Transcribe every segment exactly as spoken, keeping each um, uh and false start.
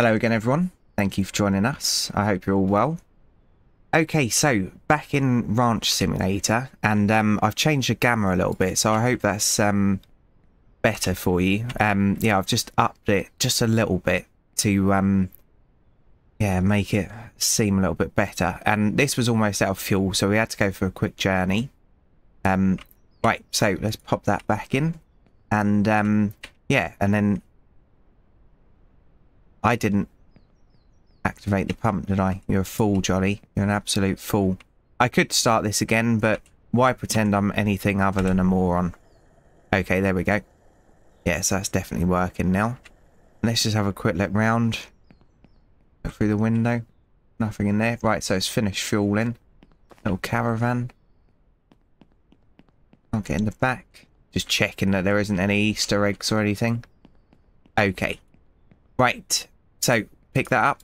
Hello again, everyone. Thank you for joining us. I hope you're all well. Okay, so back in Ranch Simulator, and um, I've changed the gamma a little bit, so I hope that's um, better for you. Um, yeah, I've just upped it just a little bit to um, yeah, make it seem a little bit better. And this was almost out of fuel, so we had to go for a quick journey. Um, right, so let's pop that back in, and um, yeah, and then. I didn't activate the pump, did I? You're a fool, Jolly. You're an absolute fool. I could start this again, but why pretend I'm anything other than a moron? Okay, there we go. Yeah, so that's definitely working now. Let's just have a quick look round. Look through the window. Nothing in there. Right, so it's finished fueling. Little caravan. I'll get in the back. Just checking that there isn't any Easter eggs or anything. Okay. Right, so pick that up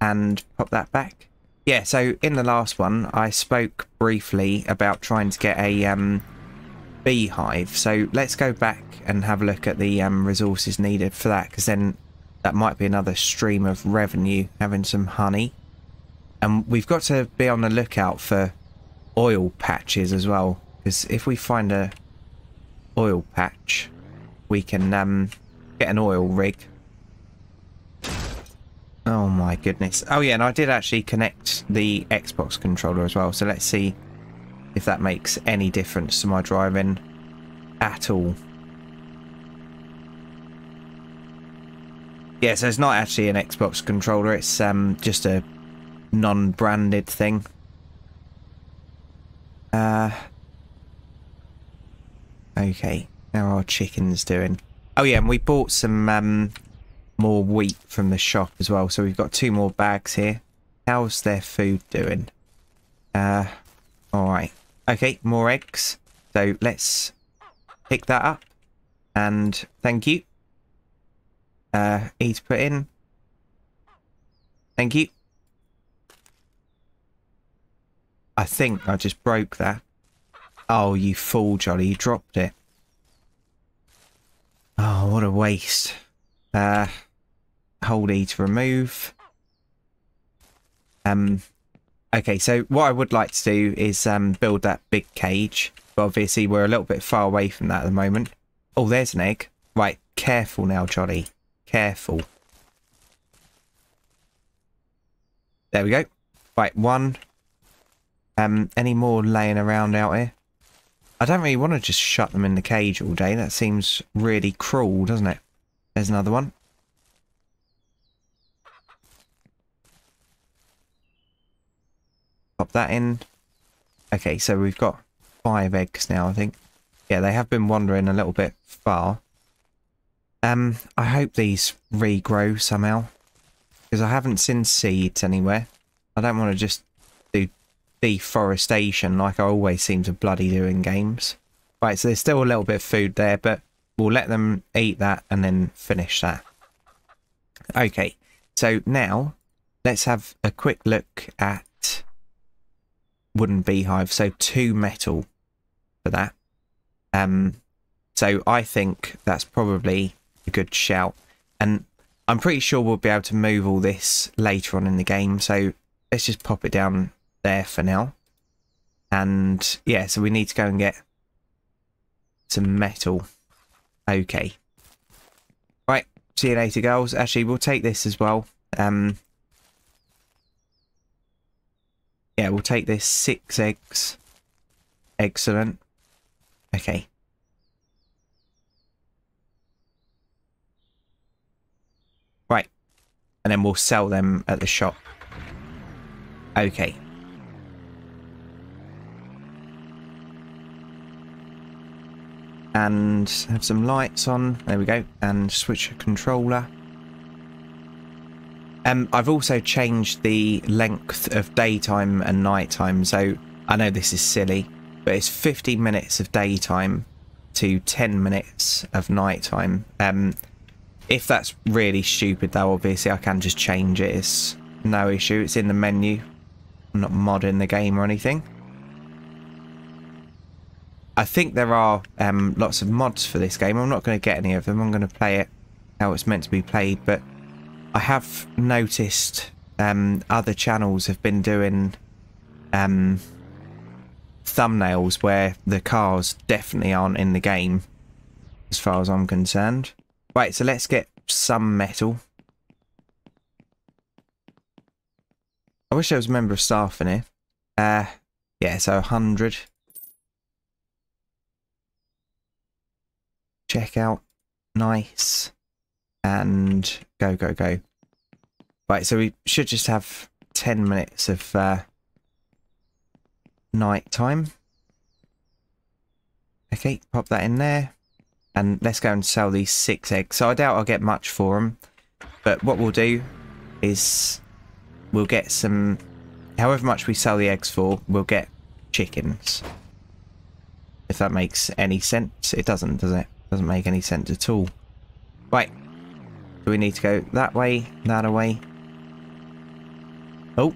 and pop that back. Yeah, so in the last one, I spoke briefly about trying to get a um, beehive. So let's go back and have a look at the um, resources needed for that, because then that might be another stream of revenue, having some honey. And we've got to be on the lookout for oil patches as well, because if we find a oil patch, we can um, get an oil rig. Oh my goodness. Oh yeah, and I did actually connect the Xbox controller as well, so let's see if that makes any difference to my driving at all. Yeah, so it's not actually an Xbox controller, it's um, just a non-branded thing. Uh, okay, how are our chickens doing? Oh yeah, and we bought some... Um, more wheat from the shop as well, so we've got two more bags here. How's their food doing? Uh all right. Okay, more eggs, so let's pick that up and thank you. Uh e to put in, thank you. I think I just broke that. Oh, you fool, Jolly, you dropped it. Oh, what a waste. Uh, hold E to remove. Um, okay, so what I would like to do is um, build that big cage. But obviously we're a little bit far away from that at the moment. Oh, there's an egg. Right, careful now, Jolly. Careful. There we go. Right, one. Um, any more laying around out here? I don't really want to just shut them in the cage all day. That seems really cruel, doesn't it? There's another one. Pop that in. Okay, so we've got five eggs now, I think. Yeah, they have been wandering a little bit far. Um, I hope these regrow somehow, because I haven't seen seeds anywhere. I don't want to just do deforestation like I always seem to bloody do in games. Right, so there's still a little bit of food there, but... we'll let them eat that and then finish that. Okay, so now let's have a quick look at wooden beehive. So two metal for that. Um, so I think that's probably a good shout. And I'm pretty sure we'll be able to move all this later on in the game. So let's just pop it down there for now. And yeah, so we need to go and get some metal. Okay. Right, see you later, girls. Actually, we'll take this as well. Um, yeah, we'll take this. Six eggs. Excellent. Okay. Right. And then we'll sell them at the shop. Okay. And have some lights on. There we go. And switch a controller. Um, I've also changed the length of daytime and nighttime. So I know this is silly, but it's fifteen minutes of daytime to ten minutes of nighttime. Um, if that's really stupid, though, obviously I can just change it. It's no issue. It's in the menu. I'm not modding the game or anything. I think there are um, lots of mods for this game. I'm not going to get any of them. I'm going to play it how it's meant to be played. But I have noticed um, other channels have been doing um, thumbnails where the cars definitely aren't in the game, as far as I'm concerned. Right, so let's get some metal. I wish there was a member of staff in here. Uh, yeah, so one hundred. Check out. Nice. And go, go, go. Right, so we should just have ten minutes of uh, night time. Okay, pop that in there. And let's go and sell these six eggs. So I doubt I'll get much for them. But what we'll do is we'll get some... However much we sell the eggs for, we'll get chickens. If that makes any sense. It doesn't, does it? Doesn't make any sense at all. Right. Do we need to go that way? That away? Oh.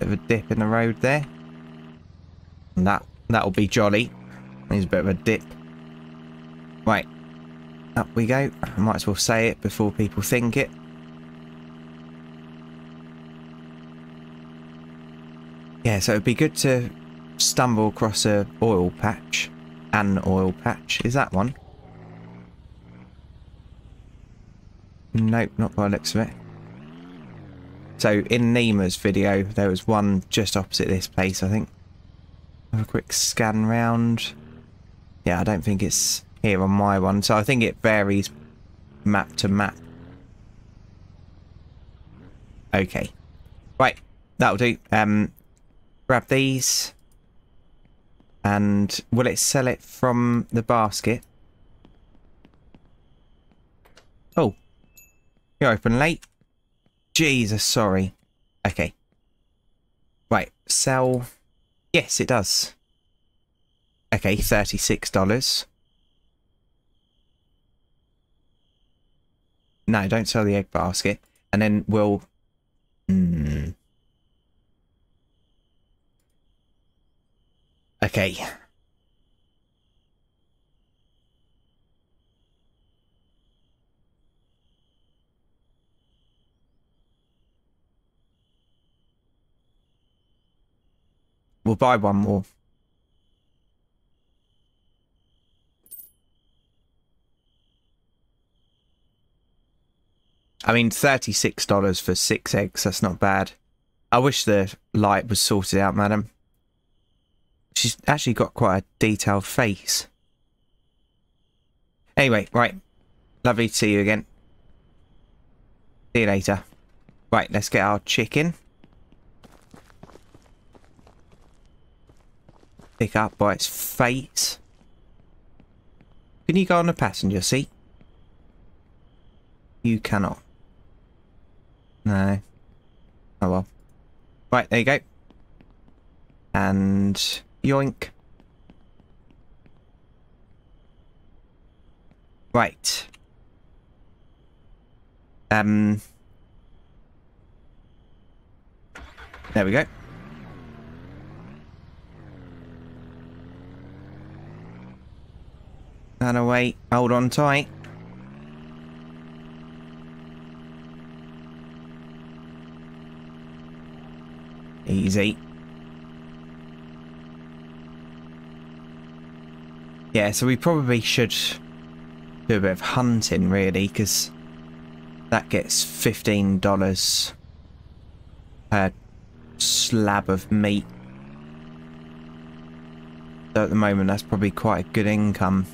Bit of a dip in the road there. And that, that'll be jolly. There's a bit of a dip. Right. Up we go. I might as well say it before people think it. Yeah, so it'd be good to stumble across a oil patch. An oil patch. Is that one? Nope, not by the looks of it. So in Nima's video, there was one just opposite this place, I think. Have a quick scan round. Yeah, I don't think it's here on my one. So I think it varies map to map. Okay. Right, that'll do. Um, grab these. And will it sell it from the basket? Oh. You're open late. Jesus, sorry. Okay. Right, sell. Yes, it does. Okay, thirty-six dollars. No, don't sell the egg basket. And then we'll... Mm. Okay. We'll buy one more. I mean, thirty-six dollars for six eggs, that's not bad. I wish the light was sorted out, madam. She's actually got quite a detailed face. Anyway, right. Lovely to see you again. See you later. Right, let's get our chicken. Pick up by its face. Can you go on the passenger seat? You cannot. No. Oh well. Right, there you go. And... yoink. Right. Um. There we go. And away. Hold on tight. Easy. Yeah, so we probably should do a bit of hunting, really, because that gets fifteen dollars per slab of meat. So at the moment, that's probably quite a good income.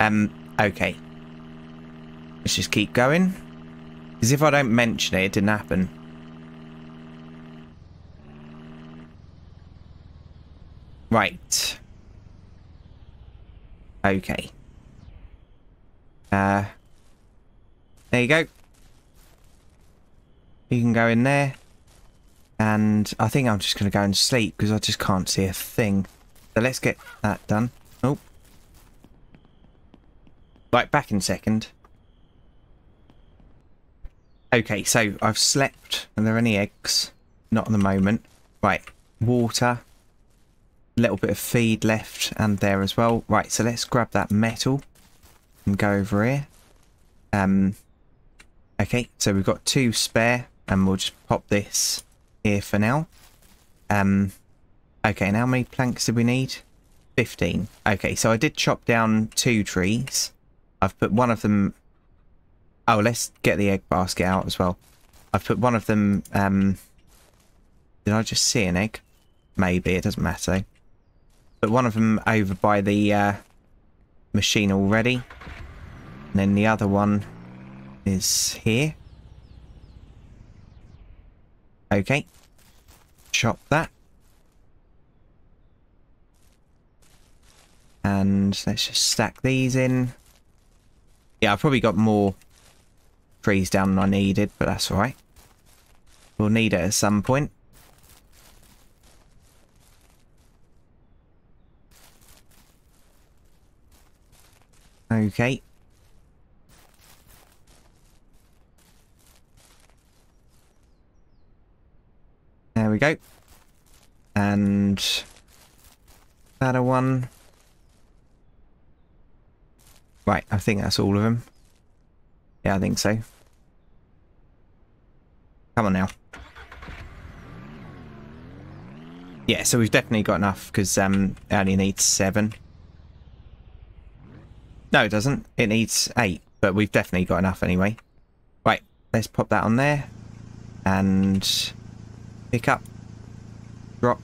Um, okay. Let's just keep going. Because if I don't mention it, it didn't happen. Right. Okay. Uh, there you go. You can go in there. And I think I'm just going to go and sleep because I just can't see a thing. So let's get that done. Oh. Right, back in a second. Okay, so I've slept. Are there any eggs? Not at the moment. Right, water. little bit of feed left and there as well. Right, so let's grab that metal and go over here. Um, okay, so we've got two spare and we'll just pop this here for now. Um, okay, and how many planks do we need? fifteen. Okay, so I did chop down two trees. I've put one of them... Oh, let's get the egg basket out as well. I've put one of them... Um, did I just see an egg? Maybe, it doesn't matter. But one of them over by the uh, machine already. And then the other one is here. Okay. Chop that. And let's just stack these in. Yeah, I've probably got more trees down than I needed, but that's alright. We'll need it at some point. Okay. There we go. And that a one. Right, I think that's all of them. Yeah, I think so. Come on now. Yeah, so we've definitely got enough because um, it only needs seven. No, it doesn't. It needs eight, but we've definitely got enough anyway. Right, let's pop that on there. And pick up. Drop.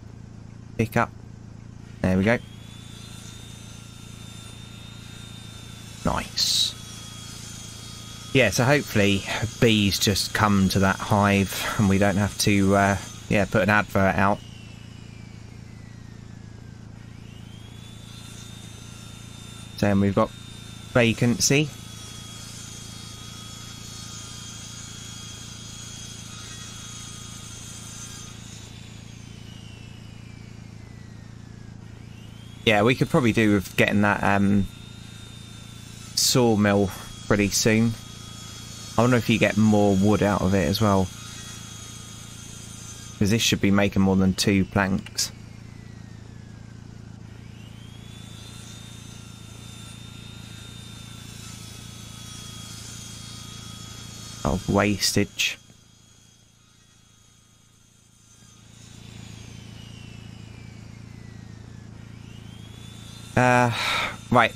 Pick up. There we go. Nice. Yeah, so hopefully bees just come to that hive and we don't have to, uh, yeah, put an advert out. Then we've got vacancy. Yeah, we could probably do with getting that um, sawmill pretty soon. I wonder if you get more wood out of it as well. Because this should be making more than two planks. Of wastage. Uh, right.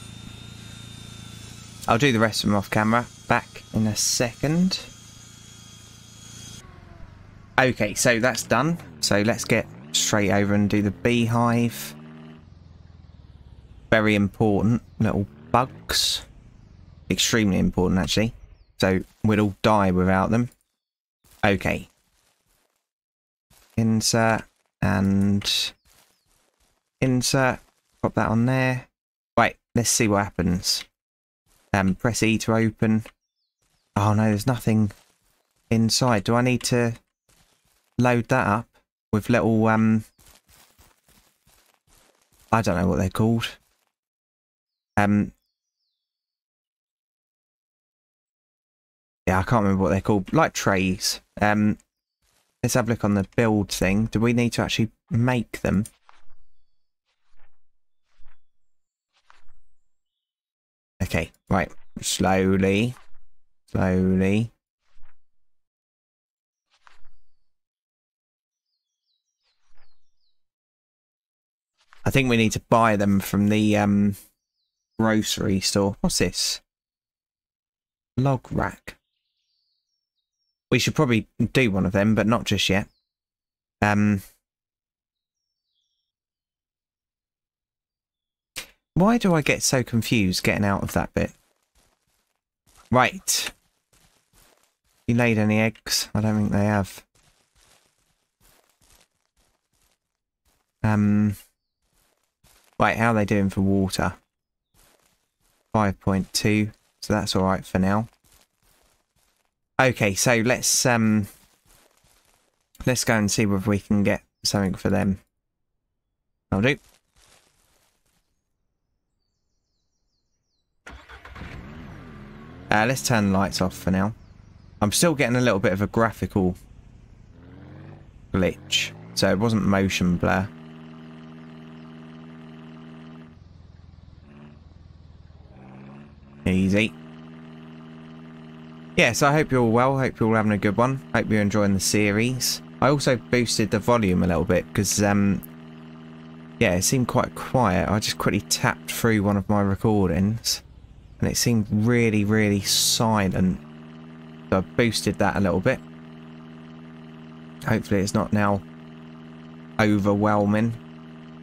I'll do the rest of them off camera. Back in a second. Okay, so that's done. So let's get straight over and do the beehive. Very important. Little bugs. Extremely important, actually. So we'd all die without them. Okay. Insert and insert. Pop that on there. Right, let's see what happens. Um, press E to open. Oh no, there's nothing inside. Do I need to load that up with little, um, I don't know what they're called. Um, Yeah, I can't remember what they're called. Like trays. Um, let's have a look on the build thing. Do we need to actually make them? Okay, right. Slowly. Slowly. I think we need to buy them from the um, grocery store. What's this? Log rack. We should probably do one of them, but not just yet. Um, why do I get so confused getting out of that bit? Right. You laid any eggs? I don't think they have. Um, right, how are they doing for water? five point two, so that's all right for now. Okay, so let's um, let's go and see whether we can get something for them. I'll do. Uh, let's turn the lights off for now. I'm still getting a little bit of a graphical glitch, so it wasn't motion blur. Easy. Yeah, so I hope you're all well. Hope you're all having a good one. Hope you're enjoying the series. I also boosted the volume a little bit because, um, yeah, it seemed quite quiet. I just quickly tapped through one of my recordings and it seemed really, really silent. So I boosted that a little bit. Hopefully it's not now overwhelming.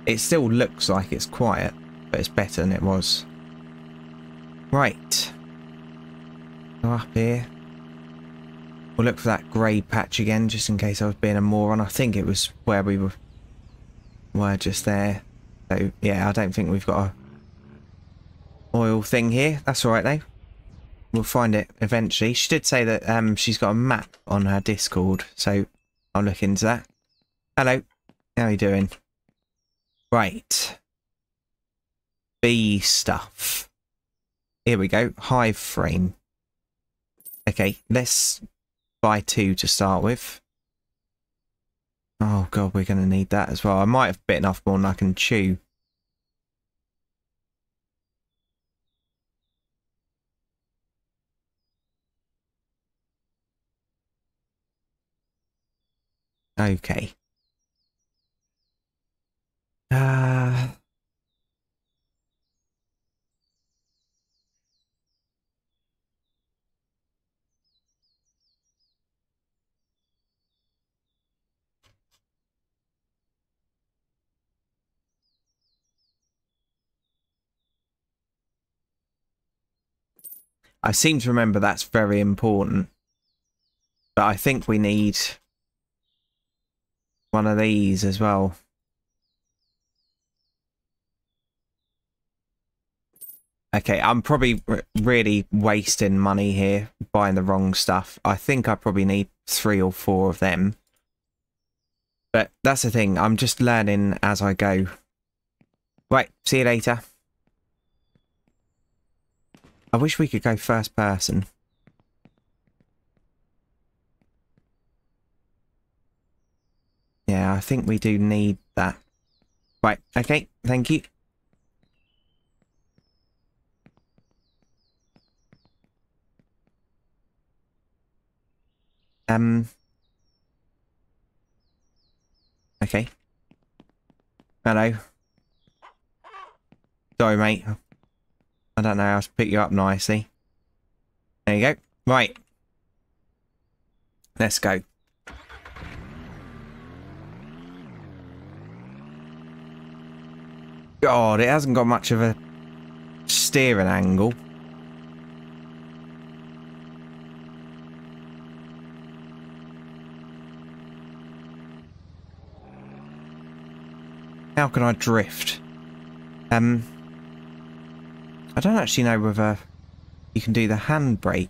It still looks like it's quiet, but it's better than it was. Right. So up here. We'll look for that grey patch again, just in case I was being a moron. I think it was where we were, were just there. So, yeah, I don't think we've got a oil thing here. That's all right, though. We'll find it eventually. She did say that um, she's got a map on her Discord, so I'll look into that. Hello. How are you doing? Right. Bee stuff. Here we go. Hive frame. Okay, let's buy two to start with. Oh god, we're going to need that as well. I might have bitten off more than I can chew. Okay. Uh... I seem to remember that's very important. But I think we need one of these as well. Okay, I'm probably really wasting money here buying the wrong stuff. I think I probably need three or four of them. But that's the thing. I'm just learning as I go. Right, see you later. I wish we could go first person. Yeah, I think we do need that. Right, okay, thank you. Um. Okay. Hello. Sorry, mate. I don't know how to pick you up nicely. There you go. Right. Let's go. God, it hasn't got much of a steering angle. How can I drift? Um... I don't actually know whether you can do the handbrake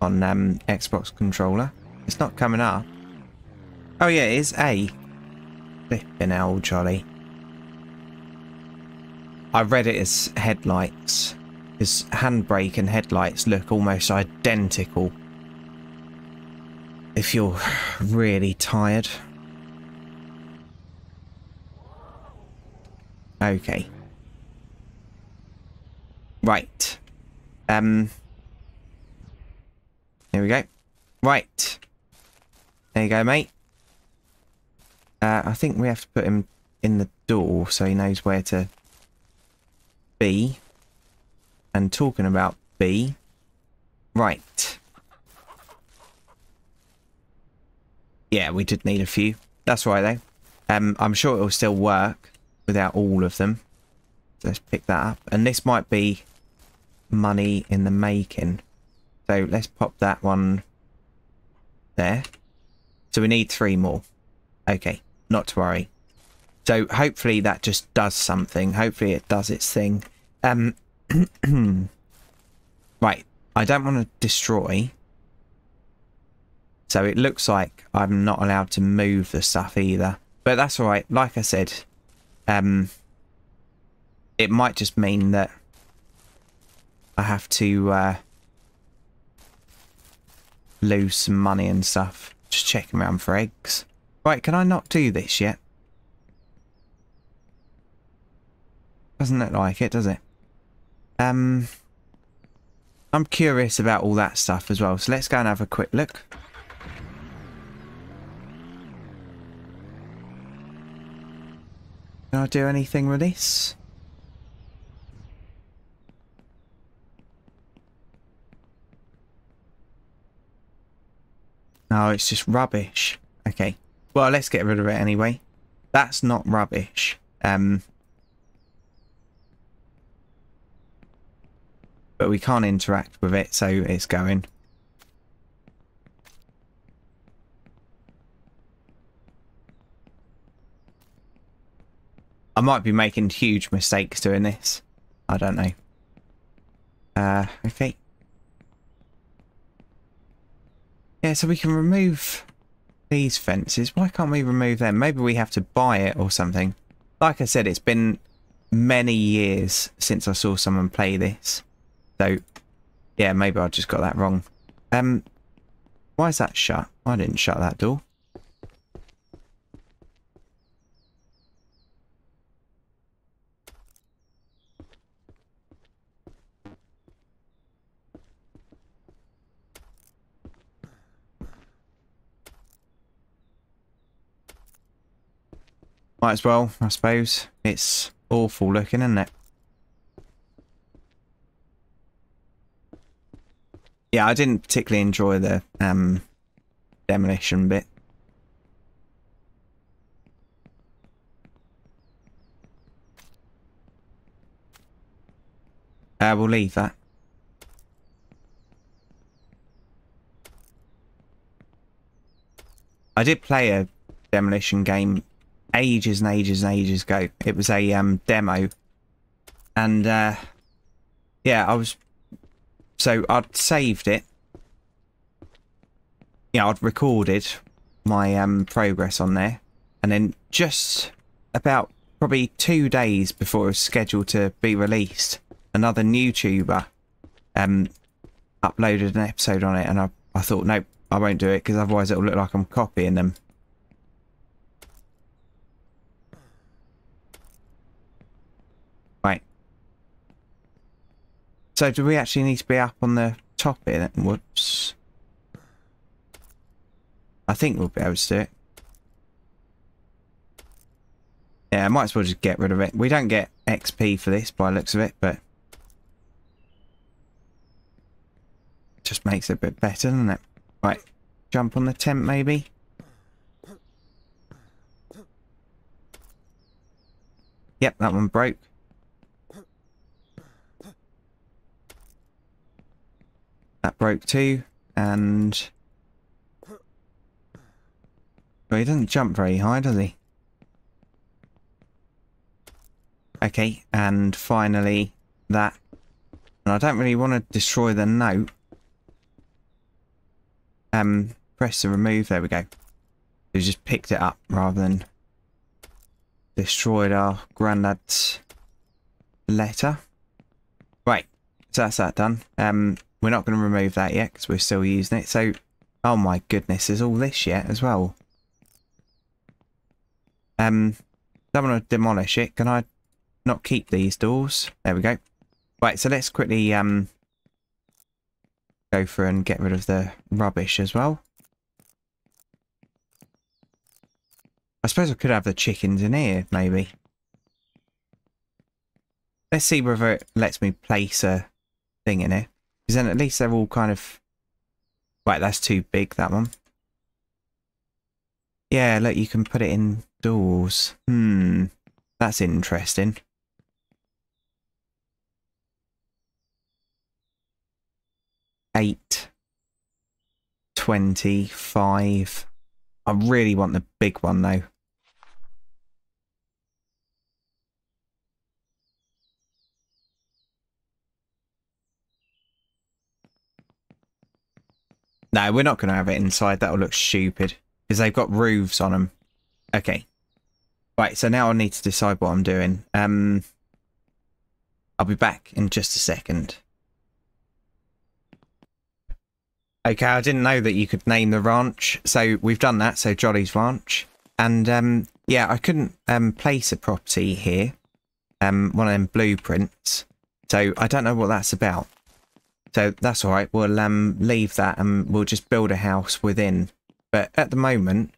on um, Xbox controller. It's not coming up. Oh yeah, it is A. Flippin' hell, Jolly. I read it as headlights. Because handbrake and headlights look almost identical. If you're really tired. Okay. Right. Um. Here we go. Right. There you go, mate. Uh, I think we have to put him in the door so he knows where to be. And talking about B. Right. Yeah, we did need a few. That's all right, though. Um, I'm sure it'll still work without all of them. So let's pick that up. And this might be money in the making, so let's pop that one there. So we need three more. Okay, not to worry. So hopefully that just does something. Hopefully it does its thing. Um right, I don't want to destroy, so it looks like I'm not allowed to move the stuff either, but that's all right. Like I said, um it might just mean that I have to uh, lose some money and stuff. Just checking around for eggs. Right, can I not do this yet? Doesn't look like it, does it? Um, I'm curious about all that stuff as well, so let's go and have a quick look. Can I do anything with this? Oh, it's just rubbish. Okay. Well, let's get rid of it anyway. That's not rubbish. Um, but we can't interact with it, so it's going. I might be making huge mistakes doing this. I don't know. Uh, okay. Yeah, so we can remove these fences. Why can't we remove them? Maybe we have to buy it or something. Like I said, it's been many years since I saw someone play this. So, yeah, maybe I just got that wrong. Um, why is that shut? I didn't shut that door. Might as well, I suppose. It's awful looking, isn't it? Yeah, I didn't particularly enjoy the um, demolition bit. Uh, we'll leave that. I did play a demolition game ages and ages and ages ago. It was a um, demo, and uh, yeah, I was so I'd saved it. Yeah, I'd recorded my um, progress on there, and then just about probably two days before it was scheduled to be released, another new YouTuber um, uploaded an episode on it, and I I thought, nope, I won't do it because otherwise it'll look like I'm copying them. So do we actually need to be up on the top here? Whoops. I think we'll be able to do it. Yeah, I might as well just get rid of it. We don't get X P for this by the looks of it, but it just makes it a bit better, doesn't it? Right, jump on the tent maybe. Yep, that one broke. That broke too, and well, he doesn't jump very high, does he? Okay, and finally that. And I don't really want to destroy the note. Um, press to remove. There we go. We just picked it up rather than destroyed our granddad's letter. Right, so that's that done. Um. We're not going to remove that yet because we're still using it. So, oh my goodness, there's all this yet as well. Um, don't want to demolish it. Can I not keep these doors? There we go. Right, so let's quickly um go through and get rid of the rubbish as well. I suppose I could have the chickens in here, maybe. Let's see whether it lets me place a thing in here. Because then at least they're all kind of... Right, that's too big, that one. Yeah, look, you can put it indoors. Hmm, that's interesting. Eight. Twenty-five. I really want the big one, though. No, we're not going to have it inside. That'll look stupid. Because they've got roofs on them. Okay. Right, so now I need to decide what I'm doing. Um, I'll be back in just a second. Okay, I didn't know that you could name the ranch. So we've done that. So Jolly's Ranch. And um, yeah, I couldn't um, place a property here. Um, one of them blueprints. So I don't know what that's about. So that's all right. We'll um, leave that and we'll just build a house within. But at the moment,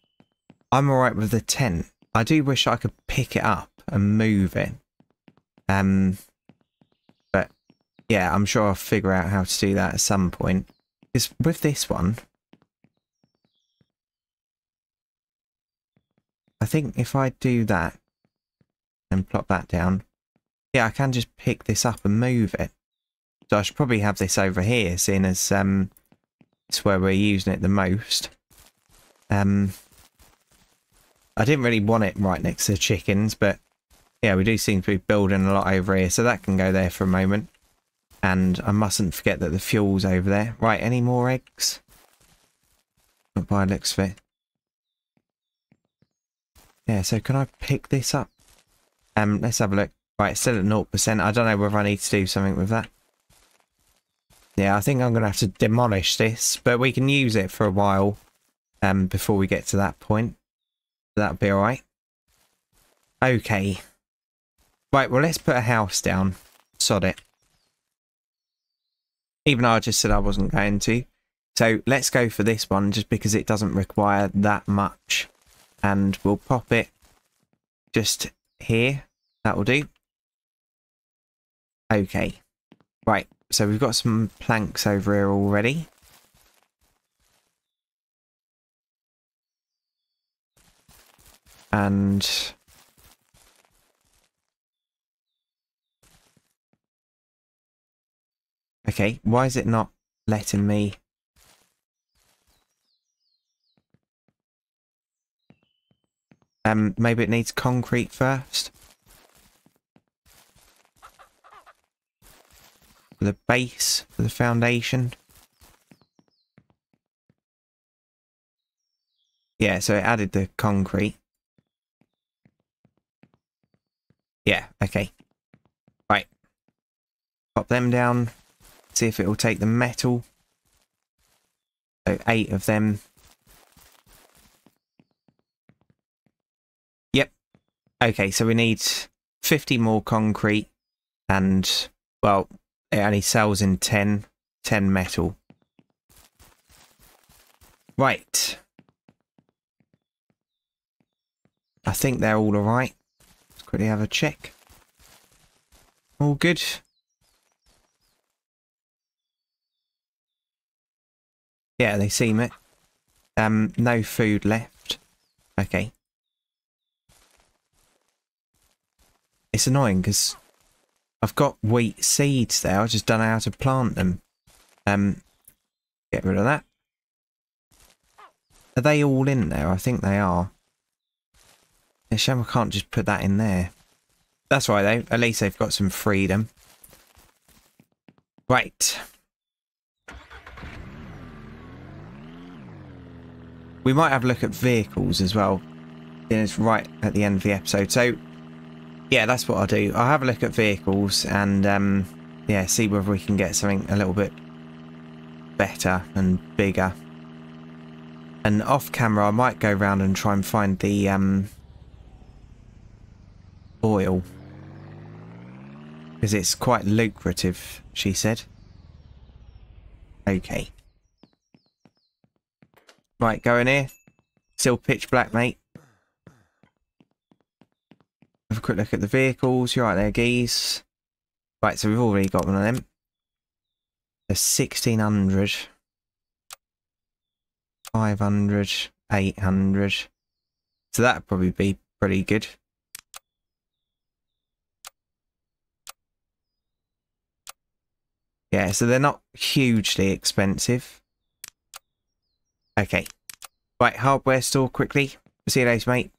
I'm all right with the tent. I do wish I could pick it up and move it. Um, but yeah, I'm sure I'll figure out how to do that at some point. Because with this one, I think if I do that and plop that down, yeah, I can just pick this up and move it. So I should probably have this over here, seeing as um, it's where we're using it the most. Um, I didn't really want it right next to the chickens, but yeah, we do seem to be building a lot over here, so that can go there for a moment. And I mustn't forget that the fuel's over there. Right, any more eggs? Not by the looks of it. Yeah, so can I pick this up? Um, let's have a look. Right, it's still at zero percent. I don't know whether I need to do something with that. Yeah, I think I'm going to have to demolish this, but we can use it for a while um, before we get to that point. That'll be alright. Okay. Right, well, let's put a house down. Sod it. Even though I just said I wasn't going to. So let's go for this one just because it doesn't require that much. And we'll pop it just here. That will do. Okay. Right. So we've got some planks over here already. And okay, why is it not letting me? Um, maybe it needs concrete first. For the base, for the foundation. Yeah, so it added the concrete. Yeah, okay. Right. Pop them down. See if it will take the metal. So eight of them. Yep. Okay, so we need fifty more concrete. And, well, it only sells in ten, ten metal. Right. I think they're all alright. Let's quickly have a check. All good. Yeah, they seem it. Um, no food left. Okay. It's annoying because I've got wheat seeds there. I just don't know how to plant them. Um, get rid of that. Are they all in there? I think they are. It's a shame I can't just put that in there. That's right though. At least they've got some freedom. Right. We might have a look at vehicles as well. It's right at the end of the episode. So yeah, that's what I'll do. I'll have a look at vehicles and, um, yeah, see whether we can get something a little bit better and bigger. And off camera, I might go round and try and find the, um, oil. Because it's quite lucrative, she said. Okay. Right, go in here. Still pitch black, mate. Have a quick look at the vehicles. You're right there, geese. Right, so we've already got one of them. The sixteen hundred. five hundred. eight hundred. So that'd probably be pretty good. Yeah, so they're not hugely expensive. Okay. Right, hardware store quickly. See you later, mate.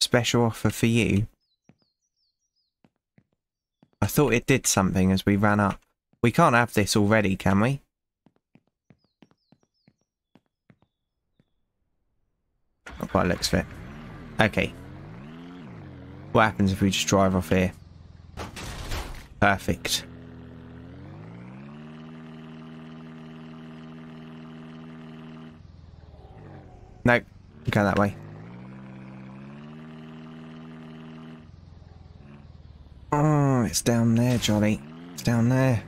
Special offer for you. I thought it did something as we ran up. We can't have this already, can we? Not by the looks of it. Okay. What happens if we just drive off here? Perfect. Nope, go that way. Oh. It's down there, Jolly. It's down there.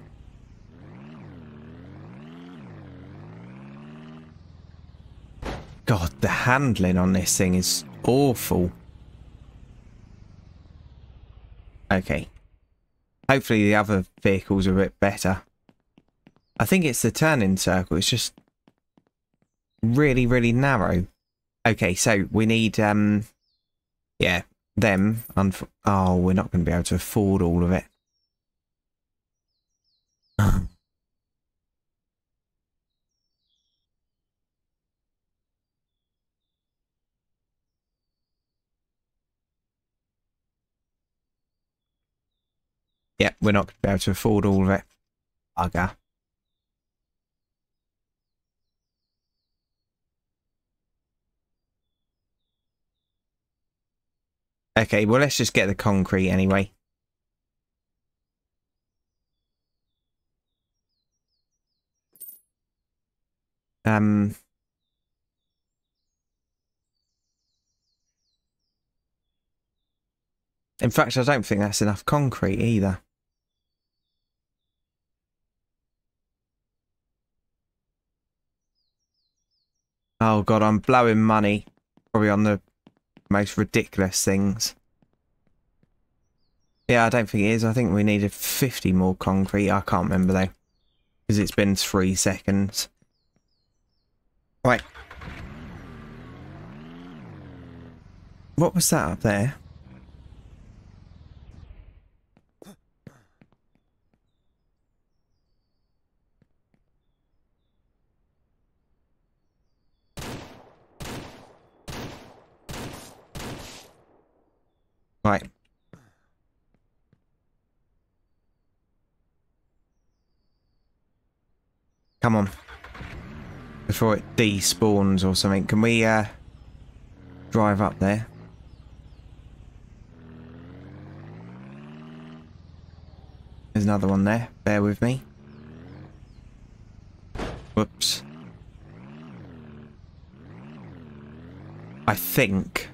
God, the handling on this thing is awful. Okay. Hopefully the other vehicles are a bit better. I think it's the turning circle. It's just really, really narrow. Okay, so we need, um, yeah, them. Oh, we're not going to be able to afford all of it. Yep, we're not going to be able to afford all of it. Bugger. Okay, well, let's just get the concrete anyway. Um... In fact, I don't think that's enough concrete either. Oh god, I'm blowing money. Probably on the most ridiculous things. Yeah, I don't think it is. I think we needed fifty more concrete. I can't remember though, because it's been three seconds. Right. What was that up there? Right. Come on. Before it despawns or something. Can we uh, drive up there? There's another one there. Bear with me. Whoops. I think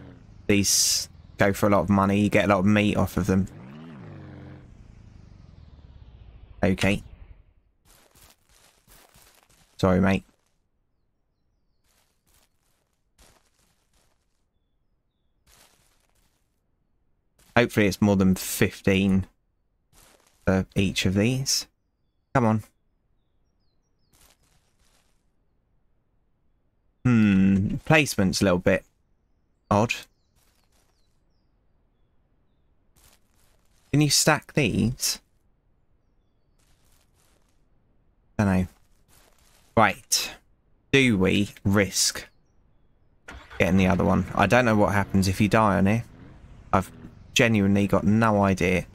these... go for a lot of money, you get a lot of meat off of them. Okay. Sorry, mate. Hopefully it's more than fifteen for each of these. Come on. Hmm, placement's a little bit odd. Can you stack these? I don't know. Right. Do we risk getting the other one? I don't know what happens if you die on here. I've genuinely got no idea.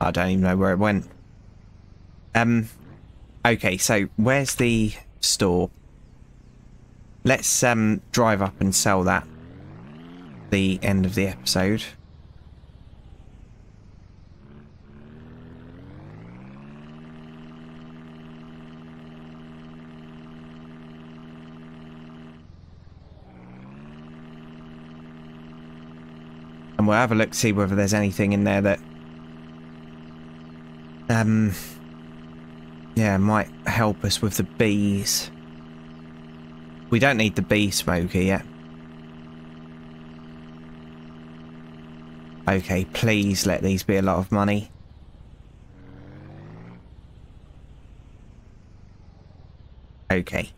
I don't even know where it went. Um. Okay, so where's the store? Let's um, drive up and sell that. The end of the episode. And we'll have a look, see whether there's anything in there that... Um, yeah, might help us with the bees. We don't need the bee smoker yet. Okay, please let these be a lot of money. Okay.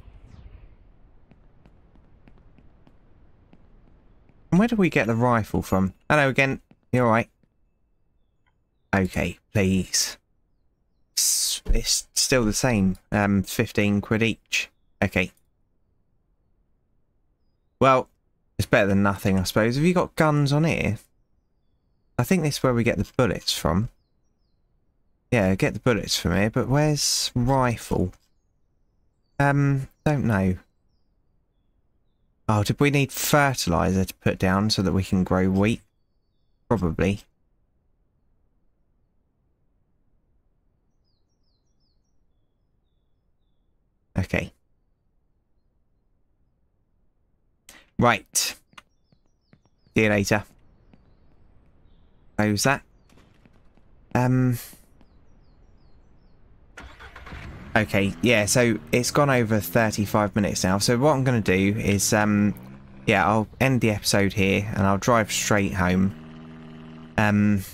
And where do we get the rifle from? Hello again. You alright? Okay, please. It's, it's still the same. Um, fifteen quid each. Okay. Well, it's better than nothing, I suppose. Have you got guns on here? I think this is where we get the bullets from. Yeah, get the bullets from here, but where's rifle? Um, don't know. Oh, did we need fertiliser to put down so that we can grow wheat? Probably. Okay. Right, See you later. Close that. Um. Okay, yeah, so it's gone over thirty-five minutes now. So what I'm going to do is, um, yeah, I'll end the episode here and I'll drive straight home. Um,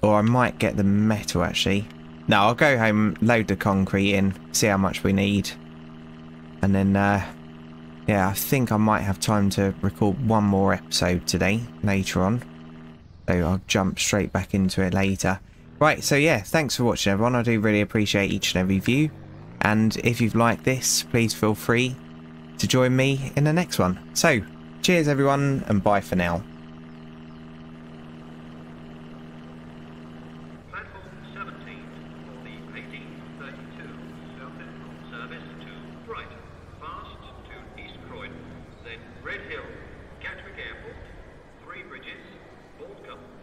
or I might get the metal, actually. No, I'll go home, load the concrete in, see how much we need. And then, uh, yeah, I think I might have time to record one more episode today, later on. So I'll jump straight back into it later. Right, so yeah, thanks for watching everyone. I do really appreciate each and every view. And if you've liked this, please feel free to join me in the next one. So, cheers everyone, and bye for now. Red Hill, Gatwick Airport, Three Bridges, Baldcombe.